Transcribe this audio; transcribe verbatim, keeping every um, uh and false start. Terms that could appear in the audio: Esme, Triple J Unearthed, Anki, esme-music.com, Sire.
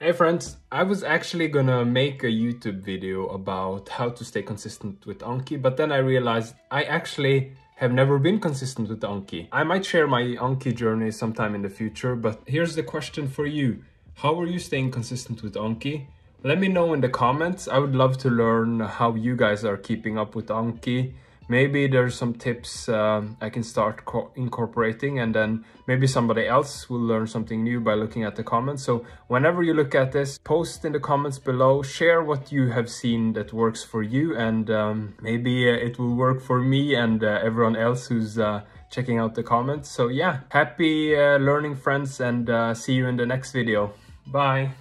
Hey friends, I was actually gonna make a YouTube video about how to stay consistent with Anki, but then I realized I actually have never been consistent with Anki. I might share my Anki journey sometime in the future, but here's the question for you. How are you staying consistent with Anki? Let me know in the comments. I would love to learn how you guys are keeping up with Anki. Maybe there's some tips um, I can start incorporating, and then maybe somebody else will learn something new by looking at the comments. So whenever you look at this, post in the comments below, share what you have seen that works for you, and um, maybe uh, it will work for me and uh, everyone else who's uh, checking out the comments. So yeah, happy uh, learning, friends, and uh, see you in the next video. Bye.